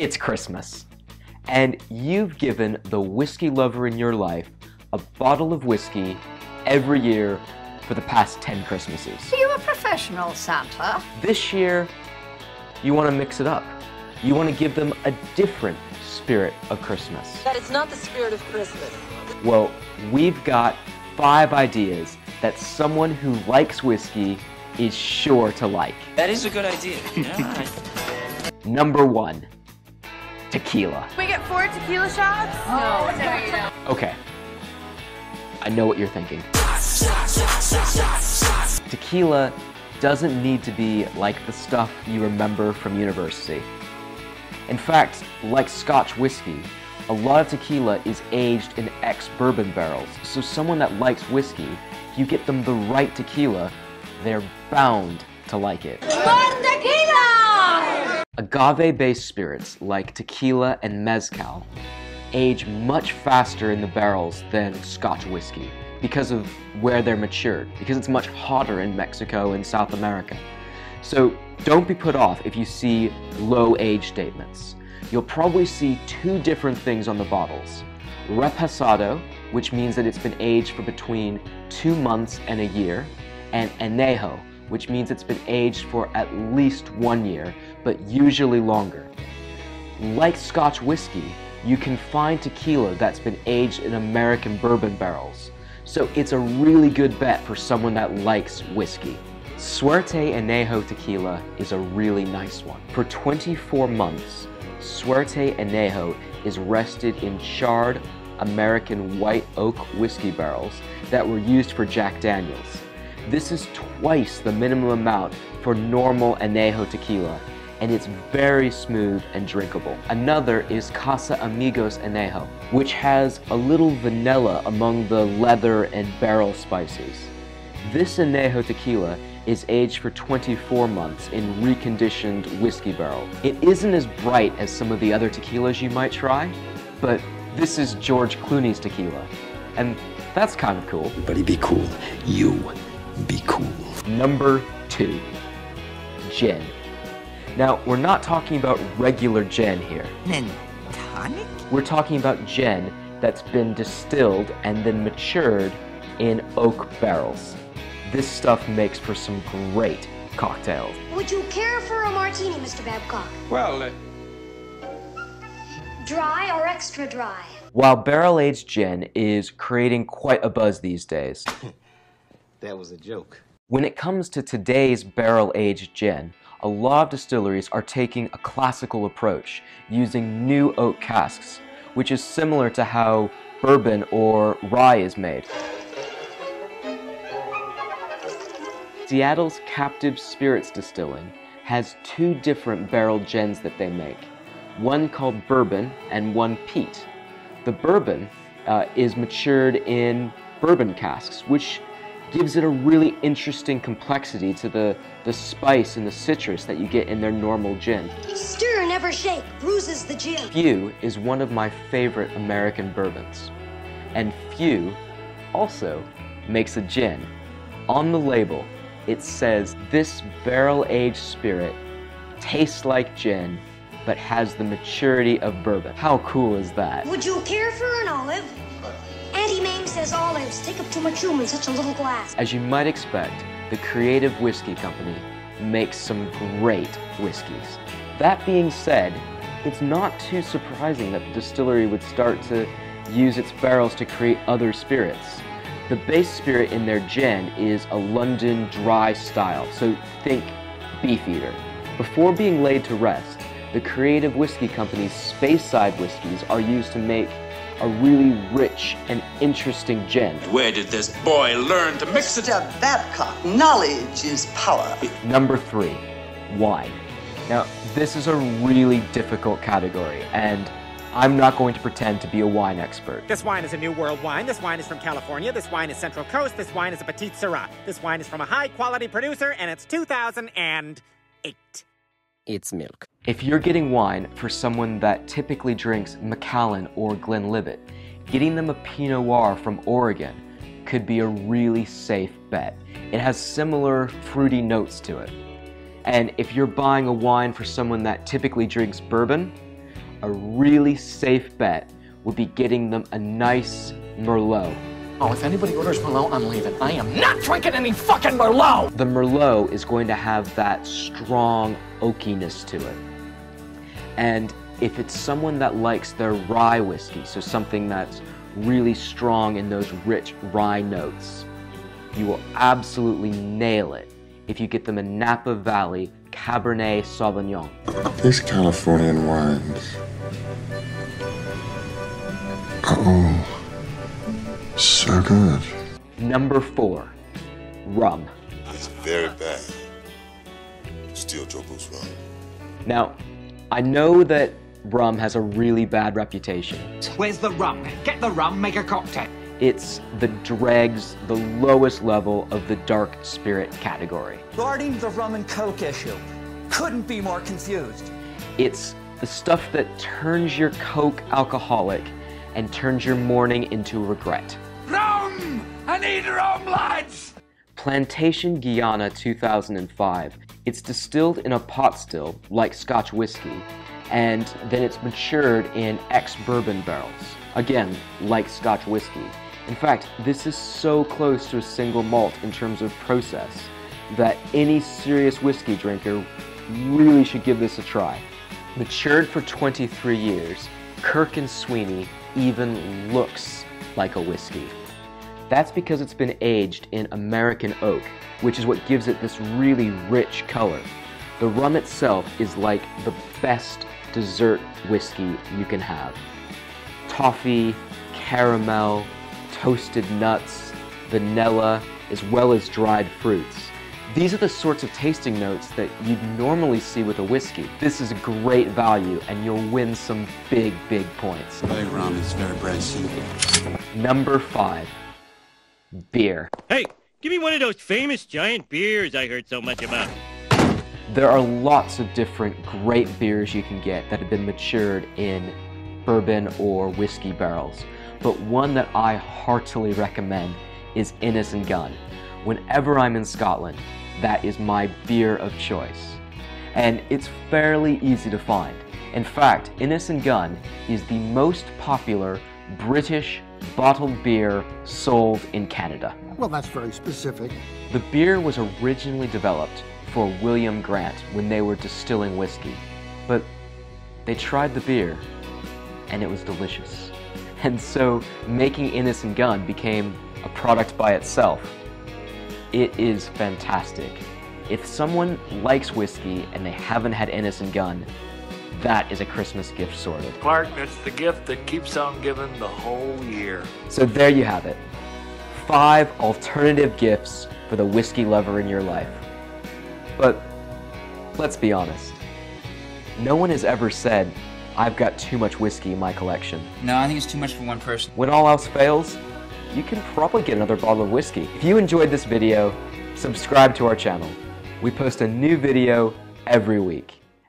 It's Christmas, and you've given the whiskey lover in your life a bottle of whiskey every year for the past 10 Christmases. You're a professional, Santa. This year, you want to mix it up. You want to give them a different spirit of Christmas. That is not the spirit of Christmas. Well, we've got 5 ideas that someone who likes whiskey is sure to like. That is a good idea. Yeah. Number 1. Tequila. We get 4 tequila shots? No, there you go. Okay. I know what you're thinking. Tequila doesn't need to be like the stuff you remember from university. In fact, like Scotch whiskey, a lot of tequila is aged in ex-bourbon barrels. So someone that likes whiskey, if you get them the right tequila, they're bound to like it. One tequila! Agave-based spirits like tequila and mezcal age much faster in the barrels than Scotch whiskey because of where they're matured, because it's much hotter in Mexico and South America. So don't be put off if you see low age statements. You'll probably see 2 different things on the bottles. Repasado, which means that it's been aged for between 2 months and a year, and añejo, which means it's been aged for at least 1 year, but usually longer. Like Scotch whiskey, you can find tequila that's been aged in American bourbon barrels. So it's a really good bet for someone that likes whiskey. Suerte Anejo tequila is a really nice one. For 24 months, Suerte Anejo is rested in charred American white oak whiskey barrels that were used for Jack Daniel's. This is twice the minimum amount for normal Añejo tequila, and it's very smooth and drinkable. Another is Casamigos Añejo, which has a little vanilla among the leather and barrel spices. This Añejo tequila is aged for 24 months in reconditioned whiskey barrel. It isn't as bright as some of the other tequilas you might try, but this is George Clooney's tequila, and that's kind of cool. Everybody be cool. You. Be cool. Number 2, gin. Now, we're not talking about regular gin here. And tonic? We're talking about gin that's been distilled and then matured in oak barrels. This stuff makes for some great cocktails. Would you care for a martini, Mr. Babcock? Well, dry or extra dry? While barrel-aged gin is creating quite a buzz these days. That was a joke. When it comes to today's barrel-aged gin, a lot of distilleries are taking a classical approach, using new oak casks, which is similar to how bourbon or rye is made. Seattle's Captive Spirits Distilling has 2 different barrel gins that they make, one called bourbon and one peat. The bourbon is matured in bourbon casks, which gives it a really interesting complexity to the spice and the citrus that you get in their normal gin. Stir, never shake, bruises the gin. Few is one of my favorite American bourbons. And Few also makes a gin. On the label, it says, this barrel-aged spirit tastes like gin, but has the maturity of bourbon. How cool is that? Would you care for an olive? Auntie Mame says olives take up too much room in such a little glass. As you might expect, the Creative Whiskey Company makes some great whiskeys. That being said, it's not too surprising that the distillery would start to use its barrels to create other spirits. The base spirit in their gin is a London dry style, so think Beefeater. Before being laid to rest, the Creative Whiskey Company's Speyside whiskies are used to make a really rich and interesting gin. Where did this boy learn to mix it up? Mr. Babcock, knowledge is power. Number 3, wine. Now, this is a really difficult category, and I'm not going to pretend to be a wine expert. This wine is a New World wine. This wine is from California. This wine is Central Coast. This wine is a Petit Syrah. This wine is from a high-quality producer, and it's 2008. It's milk. If you're getting wine for someone that typically drinks Macallan or Glenlivet, getting them a Pinot Noir from Oregon could be a really safe bet. It has similar fruity notes to it. And if you're buying a wine for someone that typically drinks bourbon, a really safe bet would be getting them a nice Merlot. Oh, if anybody orders Merlot, I'm leaving. I am not drinking any fucking Merlot! The Merlot is going to have that strong oakiness to it. And if it's someone that likes their rye whiskey, so something that's really strong in those rich rye notes, you will absolutely nail it if you get them a Napa Valley Cabernet Sauvignon. These Californian wines are all so good. Number 4, rum. It's very bad. Still troubles rum. Now, I know that rum has a really bad reputation. Where's the rum? Get the rum, make a cocktail. It's the dregs, the lowest level of the dark spirit category. Regarding the rum and coke issue, couldn't be more confused. It's the stuff that turns your coke alcoholic and turns your morning into regret. Rum! I need rum, lads! Plantation Guyana 2005. It's distilled in a pot still, like Scotch whiskey, and then it's matured in ex-bourbon barrels, again, like Scotch whiskey. In fact, this is so close to a single malt in terms of process that any serious whiskey drinker really should give this a try. Matured for 23 years, Kirk and Sweeney even looks like a whiskey. That's because it's been aged in American oak, which is what gives it this really rich color. The rum itself is like the best dessert whiskey you can have. Toffee, caramel, toasted nuts, vanilla, as well as dried fruits. These are the sorts of tasting notes that you'd normally see with a whiskey. This is great value, and you'll win some big, big points. Hey, rum is very bracing. Number 5, beer. Hey, give me one of those famous giant beers I heard so much about. There are lots of different great beers you can get that have been matured in bourbon or whiskey barrels, but one that I heartily recommend is Innis & Gunn. Whenever I'm in Scotland, that is my beer of choice. And it's fairly easy to find. In fact, Innis & Gunn is the most popular British bottled beer sold in Canada. Well, that's very specific. The beer was originally developed for William Grant when they were distilling whiskey, but they tried the beer and it was delicious. And so making Innis & Gunn became a product by itself. It is fantastic. If someone likes whiskey and they haven't had Innis & Gunn, that is a Christmas gift sorted. Clark, that's the gift that keeps on giving the whole year. So there you have it. 5 alternative gifts for the whiskey lover in your life. But let's be honest. No one has ever said, I've got too much whiskey in my collection. No, I think it's too much for one person. When all else fails, you can probably get another bottle of whiskey. If you enjoyed this video, subscribe to our channel. We post a new video every week.